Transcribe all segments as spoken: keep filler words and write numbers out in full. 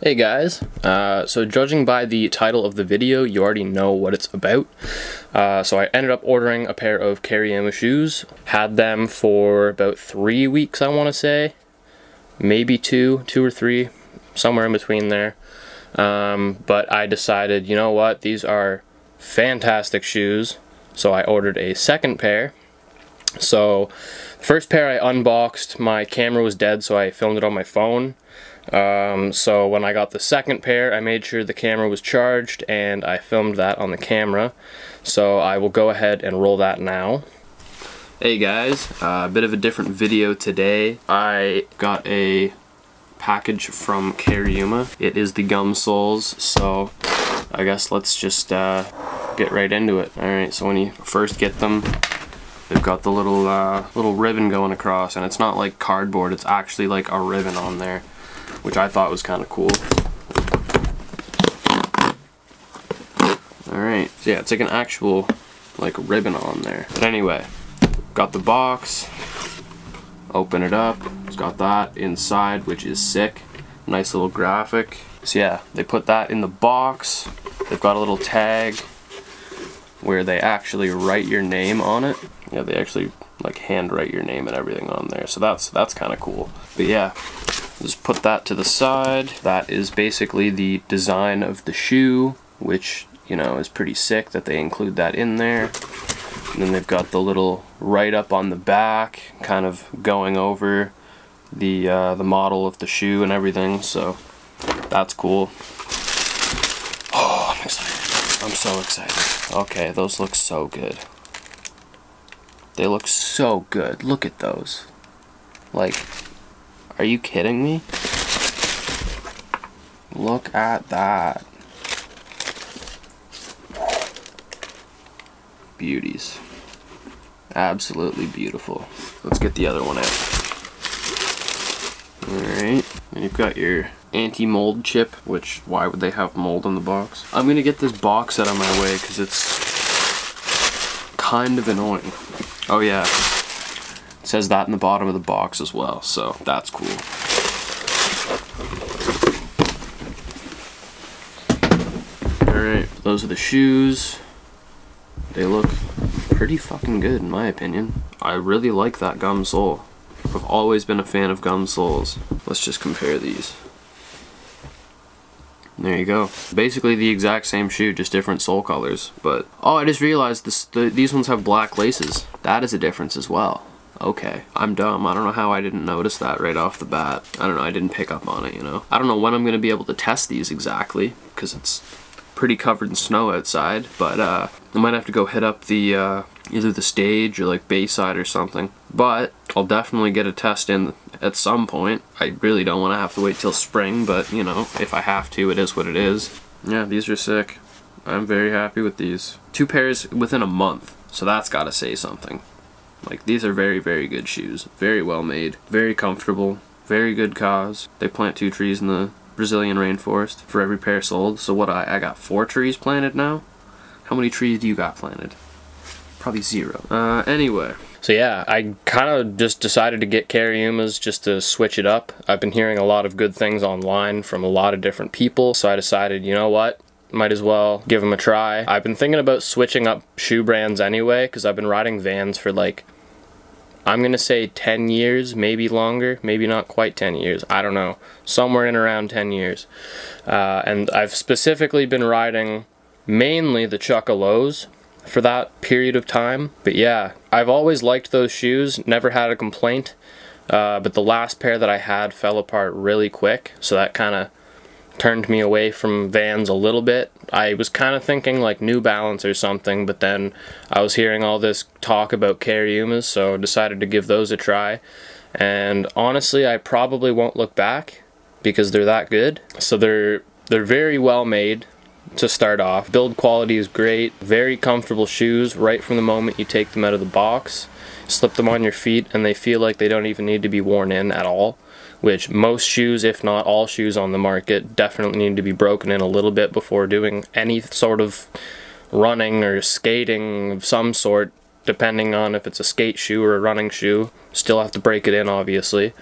Hey guys, uh, so judging by the title of the video, you already know what it's about. Uh, so I ended up ordering a pair of Cariuma shoes. Had them for about three weeks, I want to say. Maybe two, two or three, somewhere in between there. Um, but I decided, you know what, these are fantastic shoes. So I ordered a second pair. So, the first pair I unboxed, my camera was dead, so I filmed it on my phone. Um, so when I got the second pair, I made sure the camera was charged and I filmed that on the camera. So I will go ahead and roll that now. Hey guys, a uh, bit of a different video today. I got a package from Cariuma. It is the gum soles, so I guess let's just uh, get right into it. Alright, so when you first get them, they've got the little uh, little ribbon going across, and it's not like cardboard, it's actually like a ribbon on there, which I thought was kind of cool. Alright, so yeah, it's like an actual like ribbon on there. But anyway, got the box, open it up, it's got that inside, which is sick. Nice little graphic. So yeah, they put that in the box, they've got a little tag where they actually write your name on it. Yeah, they actually like handwrite your name and everything on there. So that's that's kind of cool. But yeah, just put that to the side. That is basically the design of the shoe, which, you know, is pretty sick that they include that in there. And then they've got the little write-up on the back, kind of going over the uh, the model of the shoe and everything. So that's cool. Oh, I'm excited. I'm so excited. Okay, those look so good. They look so good. Look at those. Like, are you kidding me? Look at that. Beauties. Absolutely beautiful. Let's get the other one out. Alright. And you've got your anti-mold chip, which, why would they have mold on the box? I'm going to get this box out of my way because it's kind of annoying. Oh yeah, it says that in the bottom of the box as well, so that's cool. Alright, those are the shoes. They look pretty fucking good in my opinion. I really like that gum sole. I've always been a fan of gum soles. Let's just compare these. There you go. Basically the exact same shoe, just different sole colors. But oh, I just realized this, the, these ones have black laces. That is a difference as well. Okay, I'm dumb. I don't know how I didn't notice that right off the bat. I don't know, I didn't pick up on it, you know. I don't know when I'm gonna be able to test these exactly, because it's pretty covered in snow outside, but uh, I might have to go hit up the uh, either the stage or like Bayside or something. But I'll definitely get a test in at some point. I really don't want to have to wait till spring, but you know, if I have to, it is what it is. Yeah, these are sick. I'm very happy with these. Two pairs within a month, so that's gotta say something. Like, these are very, very good shoes. Very well made, very comfortable, very good cause. They plant two trees in the Brazilian rainforest for every pair sold, so what, I, I got four trees planted now? How many trees do you got planted? Probably zero. Uh, anyway. So yeah, I kind of just decided to get Cariumas just to switch it up. I've been hearing a lot of good things online from a lot of different people, so I decided, you know what, might as well give them a try. I've been thinking about switching up shoe brands anyway, because I've been riding Vans for like, I'm gonna say ten years, maybe longer, maybe not quite ten years, I don't know. Somewhere in around ten years. Uh, and I've specifically been riding mainly the Chuckalows for that period of time. But yeah, I've always liked those shoes, never had a complaint, uh, but the last pair that I had fell apart really quick, so that kind of turned me away from Vans a little bit. I was kind of thinking like New Balance or something, but then I was hearing all this talk about Cariumas, so decided to give those a try. And honestly, I probably won't look back because they're that good. So they're they're very well made. To start off, build quality is great, very comfortable shoes right from the moment you take them out of the box. Slip them on your feet and they feel like they don't even need to be worn in at all, which most shoes, if not all shoes on the market, definitely need to be broken in a little bit before doing any sort of running or skating of some sort depending on if it's a skate shoe or a running shoe. Still have to break it in, obviously.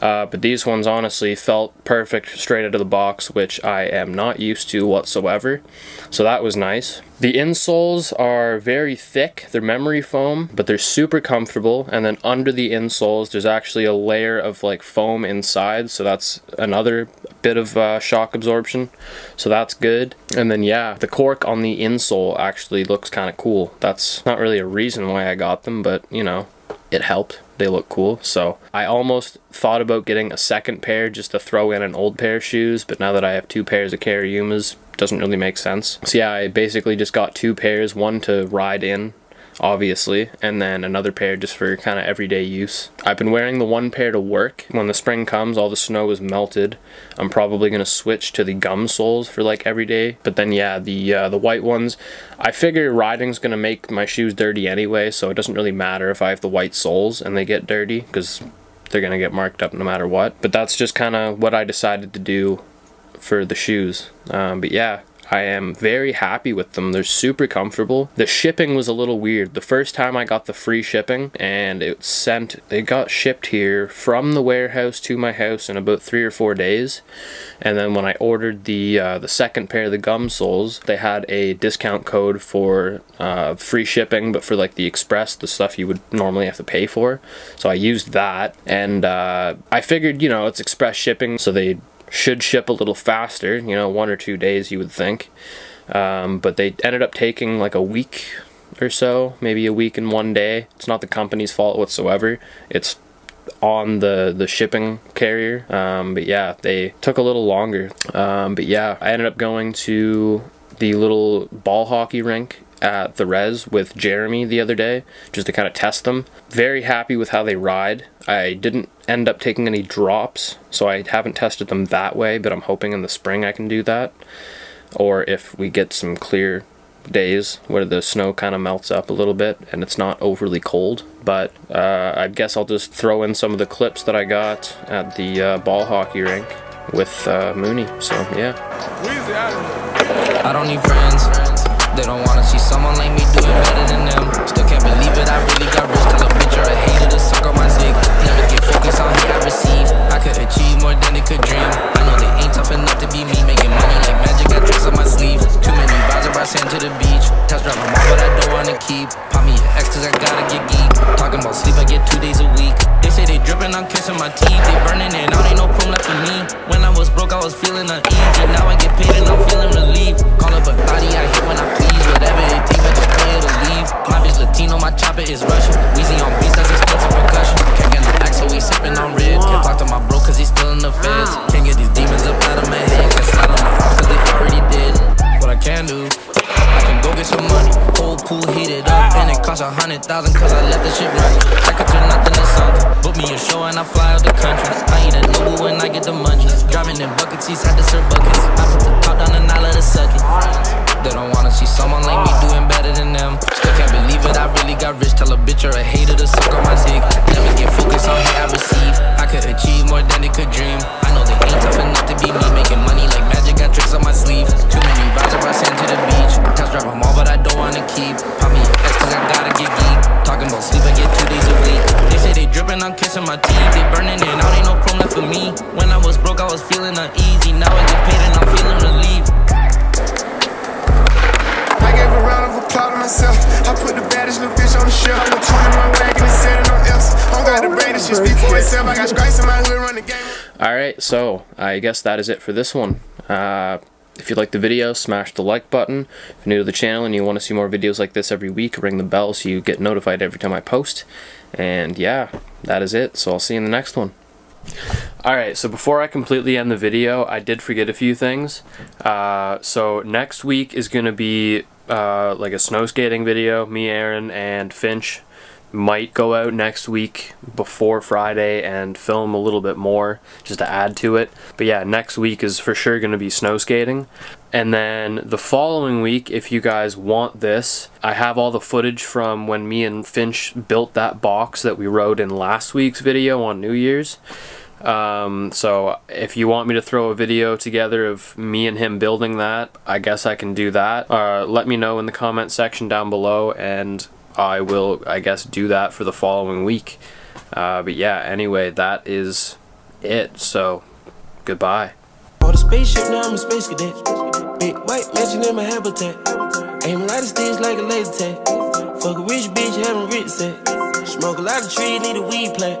Uh, but these ones honestly felt perfect straight out of the box, which I am not used to whatsoever. So that was nice. The insoles are very thick. They're memory foam, but they're super comfortable. And then under the insoles, there's actually a layer of like foam inside. So that's another bit of uh, shock absorption. So that's good. And then yeah, the cork on the insole actually looks kind of cool. That's not really a reason why I got them, but you know, it helped. They look cool. So I almost thought about getting a second pair just to throw in an old pair of shoes, but now that I have two pairs of Cariumas, doesn't really make sense. So yeah, I basically just got two pairs, one to ride in, obviously, and then another pair just for kind of everyday use. I've been wearing the one pair to work. When the spring comes, all the snow is melted. I'm probably gonna switch to the gum soles for like everyday. But then yeah, the uh, the white ones, I figure riding's gonna make my shoes dirty anyway, so it doesn't really matter if I have the white soles and they get dirty, because they're gonna get marked up no matter what. But that's just kind of what I decided to do for the shoes. Um, but yeah, I am very happy with them. They're super comfortable. The shipping was a little weird. The first time I got the free shipping, and it sent, it got shipped here from the warehouse to my house in about three or four days. And then when I ordered the uh, the second pair of the gum soles, they had a discount code for uh, free shipping, but for like the express, the stuff you would normally have to pay for. So I used that, and uh, I figured, you know, it's express shipping, so they should ship a little faster, you know, one or two days you would think. Um, but they ended up taking like a week or so, maybe a week and one day. It's not the company's fault whatsoever. It's on the, the shipping carrier. Um, but yeah, they took a little longer. Um, but yeah, I ended up going to the little ball hockey rink at the res with Jeremy the other day just to kind of test them. Very happy with how they ride. I didn't end up taking any drops, so I haven't tested them that way, but I'm hoping in the spring I can do that, or if we get some clear days where the snow kind of melts up a little bit and it's not overly cold. But uh, I guess I'll just throw in some of the clips that I got at the uh, ball hockey rink with uh, Mooney. So yeah, I don't need friends. They don't wanna see someone like me do it better than them. Still can't believe it, I really got rich. Tell a bitch or a hater to suck on my dick. Never get focused on hate I received. I could achieve more than they could dream. I know they ain't tough enough to be me. Making money like magic, I tricks on my sleeve. Too many bars I brought sand to the beach. Test drive my mom, but I don't wanna keep. Pop me an X cause I gotta get geek. Talking about sleep, I get two days a week. They say they dripping, I'm kissing my teeth. They burning it, now ain't no problem left for me. When I was broke, I was feeling uneasy. Now I get paid and I'm feeling relieved. Call up a body, I hit when I please. Whatever they think, I just pray to leave. My bitch Latino, my chopper is Russian. Weezy on beats, that's expensive percussion. Can't get the axe, so we sippin' on red. Can't talk to my bro, cause he's still in the feds. Can't get these demons up out of my head. Can't slide on my house, cause they already did. What I can do, I can go get some money. Whole pool heated up, and it costs a hundred thousand, cause I let the shit run. I could turn nothing to something. Book me a show and I fly out the country. I eat a Nobu when I get the munchies. Driving in bucket seats, had to serve buckets. I put the top down and I let it suck it. They don't wanna see someone like me doing better than them. Still can't believe it, I really got rich. Tell a bitch or a hater to suck on my dick. Never get focused on hate I receive. I could achieve more than they could dream. I know they ain't tough enough to be me. Making money like magic, got tricks on my sleeve. Too many vibes, I brought sand to the beach. Test drive them all, but I don't wanna keep. Pop me an X cause I gotta get geek. Talking about sleep, I get two days a week. They say they dripping, I'm kissing my teeth. They burning it, now ain't no chrome left for me. When I was broke, I was feeling uneasy. Now I get paid and I'm feeling relieved. Myself. I put the baddest little bitch on the shelf. I'm turning my wagon and setting on else. I'm glad the baddest shit speak for itself. I got strikes in my hood, run the game. Alright, so I guess that is it for this one. Uh, if you like the video, smash the like button. If you're new to the channel and you want to see more videos like this every week, ring the bell so you get notified every time I post. And yeah, that is it. So I'll see you in the next one. Alright, so before I completely end the video, I did forget a few things. Uh, so next week is going to be Uh, like a snow skating video. Me, Aaron, and Finch might go out next week before Friday and film a little bit more just to add to it. But yeah, next week is for sure going to be snow skating. And then the following week, if you guys want this, I have all the footage from when me and Finch built that box that we rode in last week's video on New Year's. Um, so if you want me to throw a video together of me and him building that, I guess I can do that. Uh, let me know in the comment section down below, and I will, I guess, do that for the following week. Uh, but yeah, anyway, that is it. So, goodbye. Bought a spaceship, now I'm a space cadet. Big white mansion in my habitat. Aim a lot of sticks like a laser tag. Fuck a rich bitch, having rich set. Smoke a lot of trees, need a weed plant.